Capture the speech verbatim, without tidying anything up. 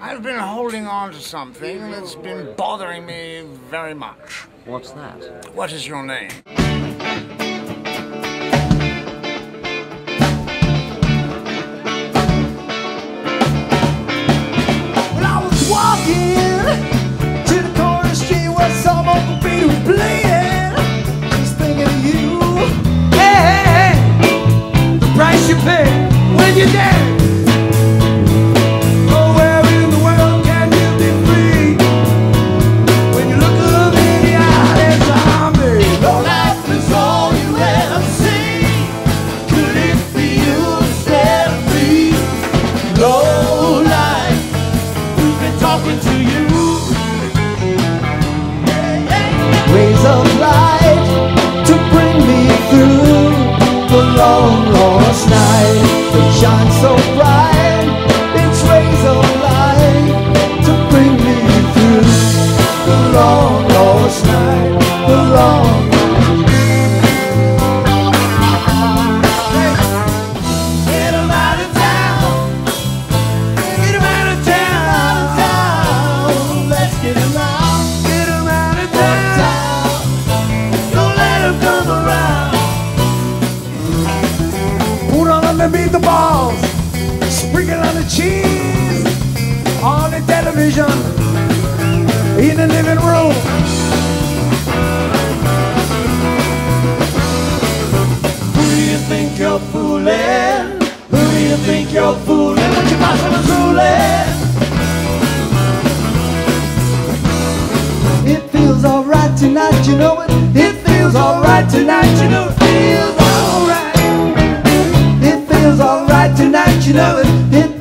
I've been holding on to something that's been bothering me very much. What's that? What is your name? When I was walking to the corner street where some Uncle Pete was bleeding, he's thinking of you. Hey, hey, hey, the price you pay when you're dead. Of light to bring me through the long lost night that shines so bright. Its rays of light to bring me through the long lost night, the long. Get him out of town, get him out of town, let's get him out. Beat the balls, sprinkle on the cheese, on the television, in the living room. Who do you think you're fooling? Who do you think you're fooling? What you possibly fooling? It feels alright tonight, you know it. It feels alright tonight, you know it. Feels alright. Tonight, you know it.